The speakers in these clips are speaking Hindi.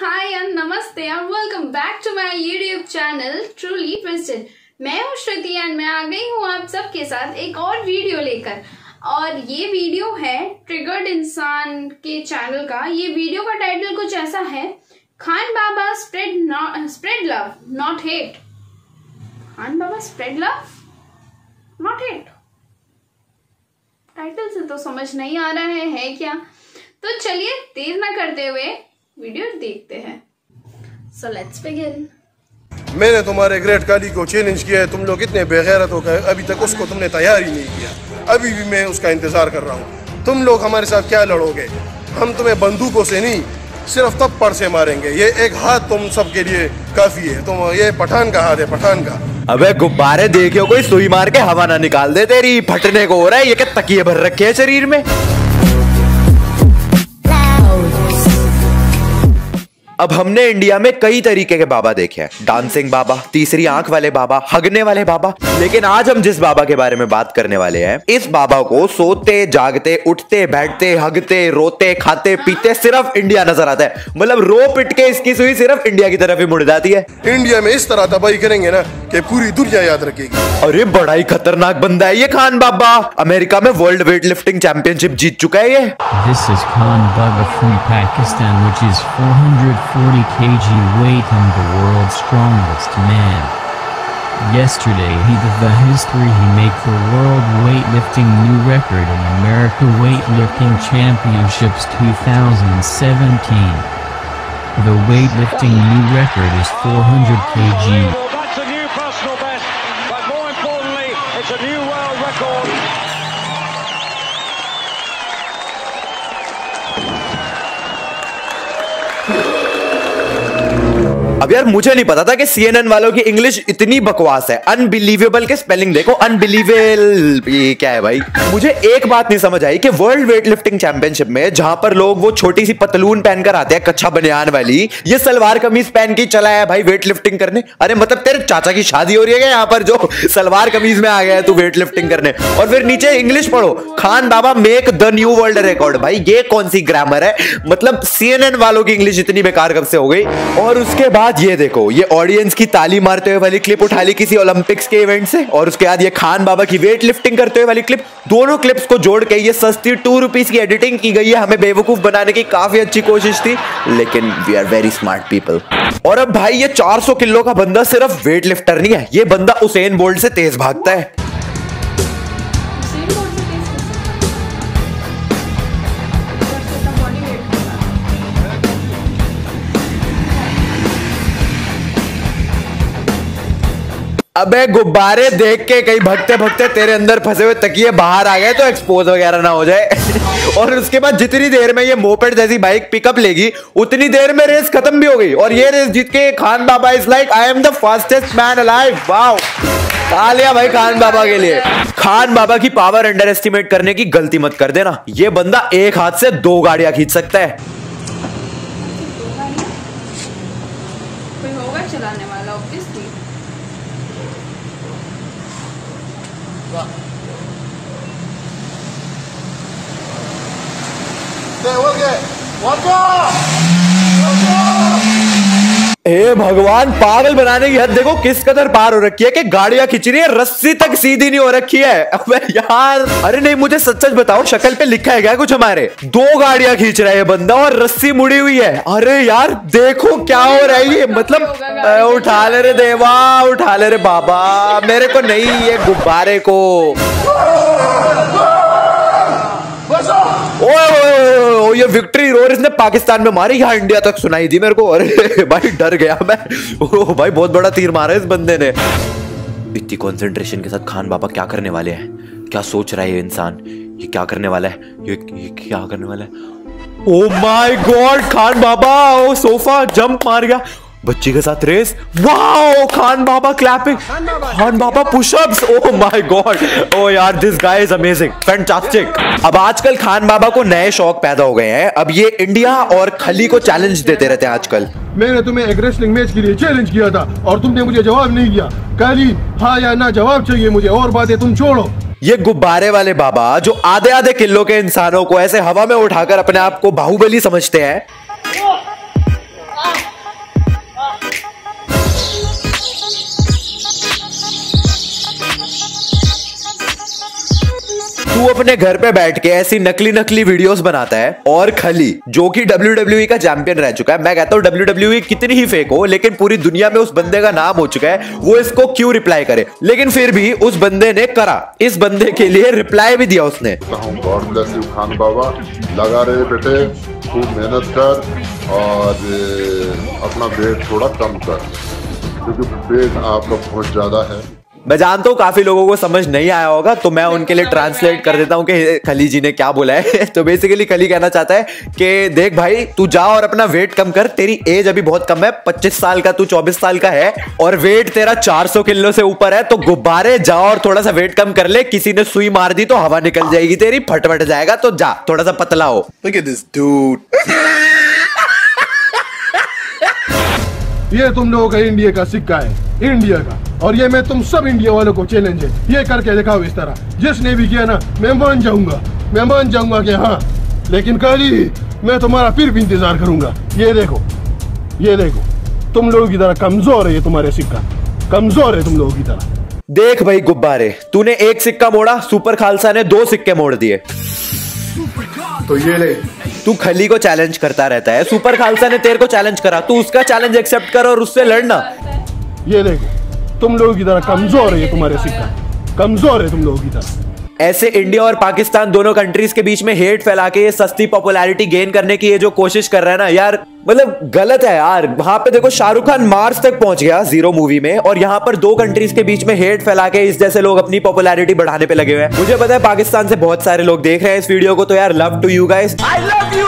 हाय एंड नमस्ते and welcome back to my YouTube channel truly twisted. मैं हूँ श्रुति एंड मैं आ गई हूँ आप सबके साथ एक और वीडियो लेकर, और ये वीडियो है ट्रिगर्ड इंसान के चैनल का। ये वीडियो का टाइटल कुछ ऐसा है, Khan Baba spread love not hate. Khan Baba spread love not hate, title से तो समझ नहीं आ रहा है क्या। तो चलिए देर ना करते हुए वीडियो देखते हैं। So let's begin। मैंने तुम्हारे ग्रेट काली को चैलेंज किया है, तुम लोग इतने बेगैरत हो गए, अभी तक उसको तुमने तैयार ही नहीं किया। अभी भी मैं उसका इंतजार कर रहा हूँ। तुम लोग हमारे साथ क्या लड़ोगे? हम तुम्हें बंदूकों से नहीं, सिर्फ थप्पड़ से मारेंगे। ये एक हाथ तुम सबके लिए काफी है। तुम ये पठान का हाथ है, पठान का। अबे गुब्बारे देखियो, कोई सुई मार के हवा ना निकाल दे, तेरी फटने को हो रहा है। ये क्या तकिए भर रखे है शरीर में? अब हमने इंडिया में कई तरीके के बाबा देखे हैं, डांसिंग बाबा, तीसरी आंख वाले बाबा, हगने वाले बाबा। लेकिन आज हम जिस बाबा के बारे में बात करने वाले हैं, इस बाबा को सोते जागते, उठते बैठते, हगते रोते, खाते पीते सिर्फ इंडिया नजर आता है। मतलब रो पिट के इसकी सुई सिर्फ इंडिया की तरफ ही मुड़ जाती है। इंडिया में इस तरह तबाही करेंगे ना कि पूरी दुनिया याद रखेगी। अरे बड़ा ही खतरनाक बंदा है ये खान बाबा। अमेरिका में वर्ल्ड वेट लिफ्टिंग चैंपियनशिप जीत चुका है ये। This is Khan Baba from Pakistan, which is 440 kg weight and the world's strongest man. Yesterday he did the history. He made the world weightlifting new record in America Weightlifting Championships 2017. The weightlifting new record is 400 kg. अब यार मुझे नहीं पता था कि CNN वालों की इंग्लिश इतनी बकवास है। अनबिलीवेबल के स्पेलिंग देखो, अनबिलीवेबल, ये क्या है भाई। मुझे एक बात नहीं समझ आई कि वर्ल्ड वेट लिफ्टिंग चैंपियनशिप में जहां पर लोग वो छोटी सी पतलून पहनकर आते हैं, कच्छा बनियान वाली, ये सलवार कमीज पहन के चला है भाई वेट लिफ्टिंग करने। अरे मतलब तेरे चाचा की शादी हो रही है यहाँ पर, जो सलवार कमीज में आ गया है तू वेट लिफ्टिंग करने। और फिर नीचे इंग्लिश पढ़ो, Khan Baba make the new world record. भाई ये कौन सी ग्रामर है? मतलब CNN वालों की इंग्लिश इतनी बेकार कब से हो गई? और उसके बाद ये देखो, ये ऑडियंस की ताली मारते हुए वाली क्लिप उठा ली किसी ओलंपिक्स के इवेंट से, और उसके बाद ये खान बाबा की वेट लिफ्टिंग करते हुए वाली क्लिप। दोनों क्लिप्स को जोड़ के ये सस्ती ₹2 की एडिटिंग की गई है। हमें बेवकूफ बनाने की काफी अच्छी कोशिश थी, लेकिन we are very smart people. और अब भाई ये 400 किलो का बंदा सिर्फ वेट लिफ्टर नहीं है, ये बंदा उसेन बोल्ट से तेज भागता है। अबे गुब्बारे देख के कहीं भगते भगते तेरे अंदर फंसे हुए तकिए बाहर आ गए तो एक्सपोज वगैरह ना हो जाए। और उसके बाद जितनी देर में ये मोपेड जैसी बाइक पिकअप लेगी, उतनी देर में रेस खत्म भी हो गई। और ये रेस जीत के Khan Baba is like, I am the fastest man alive. Wow, तालियां भाई खान बाबा के लिए। खान बाबा की पावर अंडर एस्टिमेट करने की गलती मत कर देना। ये बंदा एक हाथ से 2 गाड़ियां खींच सकता है। चलाने वाला ए भगवान, पागल बनाने की हद देखो किस कदर पार हो रखी है कि गाड़ियां खींच रही है, रस्सी तक सीधी नहीं हो रखी है। अबे यार, अरे नहीं, मुझे सच सच बताओ, शक्ल पे लिखा है क्या कुछ हमारे? 2 गाड़ियां खींच रहा है बंदा और रस्सी मुड़ी हुई है। अरे यार देखो क्या हो रहा है ये। मतलब उठा ले रे देवा, उठा ले रे बाबा, मेरे को नहीं, ये गुब्बारे को। ओए ये विक्ट्री रोर इसने पाकिस्तान में मारी, यहाँ इंडिया तक सुनाई दी मेरे को। अरे भाई डर गया मैं। ओ भाई बहुत बड़ा तीर मारा इस बंदे ने। इतनी कंसंट्रेशन के साथ खान बाबा क्या करने वाले हैं? क्या सोच रहा है ये इंसान? ये क्या करने वाला है? ये क्या करने वाला है? Oh my God, Khan Baba oh sofa jump मार गया बच्ची के साथ race. Wow, Khan Baba clapping, Khan Baba pushups. Oh my God, oh यार this guy is amazing, fantastic. अब आजकल खान बाबा को नए शौक पैदा हो गए हैं। अब ये इंडिया और खली को चैलेंज देते रहते हैं आजकल। मैंने तुम्हें एक रेसलिंग मैच के लिए चैलेंज किया था और तुमने मुझे जवाब नहीं दिया। खाली हाँ या ना जवाब चाहिए मुझे, और बातें तुम छोड़ो। ये गुब्बारे वाले बाबा जो आधे आधे किलो के इंसानों को ऐसे हवा में उठाकर अपने आप को बाहुबली समझते हैं। तू अपने घर पे बैठ के ऐसी नकली नकली वीडियोस बनाता है और खली जो कि WWE का चैंपियन रह चुका है। मैं कहता हूँ WWE कितनी ही फेक हो लेकिन पूरी दुनिया में उस बंदे का नाम हो चुका है, वो इसको क्यों रिप्लाई करे। लेकिन फिर भी उस बंदे ने करा, इस बंदे के लिए रिप्लाई भी दिया उसने। शाहरुख खान बाबा लगा रहे बेटे, खूब मेहनत कर और अपना वेट थोड़ा कम कर क्योंकि वेट आपका बहुत ज्यादा है। मैं जानता हूँ काफी लोगों को समझ नहीं आया होगा तो मैं उनके लिए ट्रांसलेट कर देता हूँ कि खली जी ने क्या बोला है। तो बेसिकली खली कहना चाहता है कि देख भाई, तू जा और अपना वेट कम कर, तेरी एज अभी बहुत कम है, 25 साल का तू 24 साल का है और वेट तेरा 400 किलो से ऊपर है, तो गुब्बारे जा और थोड़ा सा वेट कम कर ले। किसी ने सुई मार दी तो हवा निकल जाएगी तेरी, फटफट जाएगा, तो जा थोड़ा सा पतला हो। Look at this dude. ये तुम लोगों का इंडिया का सिक्का है, इंडिया का, और ये मैं तुम सब इंडिया वालों को चैलेंज है, ये करके दिखाओ इस तरह। जिसने भी किया ना मैं मान जाऊंगा कि हाँ। लेकिन काली मैं तुम्हारा फिर भी इंतजार करूंगा। ये देखो तुम लोगों की तरह कमजोर है, ये तुम्हारे सिक्का कमजोर है तुम लोगों की तरह। देख भाई गुब्बारे, तूने एक सिक्का मोड़ा, सुपर खालसा ने 2 सिक्के मोड़ दिए। तो ये ले, तू खली को चैलेंज करता रहता है, सुपर खालसा ने तेरे को चैलेंज करा, तू उसका चैलेंज एक्सेप्ट कर और उससे लड़ना। ये देखो तुम लोगों की तरह कमजोर है, ये तुम्हारे सिक्का कमजोर है तुम लोगों की तरह। ऐसे इंडिया और पाकिस्तान दोनों कंट्रीज के बीच में हेट फैला के ये सस्ती पॉपुलैरिटी गेन करने की ये जो कोशिश कर रहा है ना यार, मतलब गलत है यार। वहां पे देखो शाहरुख खान मार्स तक पहुंच गया जीरो मूवी में, और यहाँ पर 2 कंट्रीज के बीच में हेट फैला के इस जैसे लोग अपनी पॉपुलैरिटी बढ़ाने पे लगे हुए हैं। मुझे पता है पाकिस्तान से बहुत सारे लोग देख रहे हैं इस वीडियो को, तो यार love to you guys, I love you.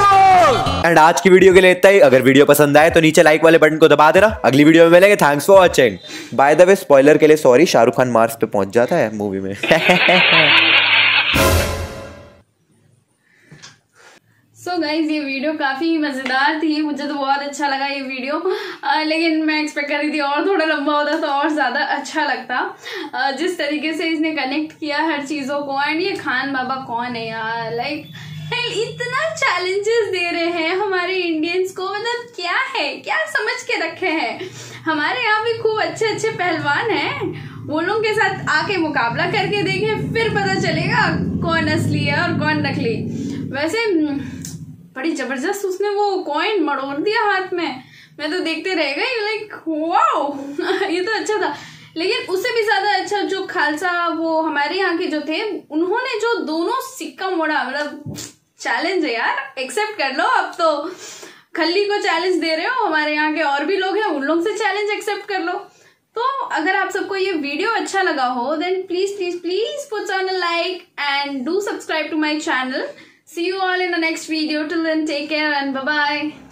And आज की वीडियो के लिए इतना ही। अगर वीडियो पसंद आए तो नीचे लाइक वाले बटन को दबा देना। अगली वीडियो में मिलेंगे, thanks for watching. By the way spoiler के लिए सॉरी, शाहरुख खान मार्स पे पहुंच जाता है मूवी में। सो गाइज ये वीडियो काफी मजेदार थी, मुझे तो बहुत अच्छा लगा ये वीडियो। लेकिन मैं एक्सपेक्ट कर रही थी और थोड़ा लंबा होता तो और ज्यादा अच्छा लगता। जिस तरीके से इसने कनेक्ट किया हर चीजों को, एंड ये खान बाबा कौन है यार, लाइक इतना चैलेंजेस दे रहे हैं हमारे इंडियंस को, मतलब क्या है, क्या समझ के रखे हैं। हमारे यहाँ भी खूब अच्छे अच्छे पहलवान हैं, वो लोग के साथ आके मुकाबला करके देखें, फिर पता चलेगा कौन असली है और कौन नकली। वैसे बड़ी जबरदस्त उसने वो कॉइन मड़ोड़ दिया हाथ में, मैं तो देखते रह गई, लाइक वाओ ये तो अच्छा था। लेकिन उससे भी ज्यादा अच्छा जो खालसा वो हमारे यहाँ के जो थे, उन्होंने जो दोनों सिक्का मोड़ा, मतलब चैलेंज है यार, एक्सेप्ट कर लो। अब तो खली को चैलेंज दे रहे हो, हमारे यहाँ के और भी लोग हैं, उन लोग से चैलेंज एक्सेप्ट कर लो। तो अगर आप सबको ये वीडियो अच्छा लगा हो then please please please put on a like and do subscribe to my channel. See you all in the next video, till then take care and bye bye.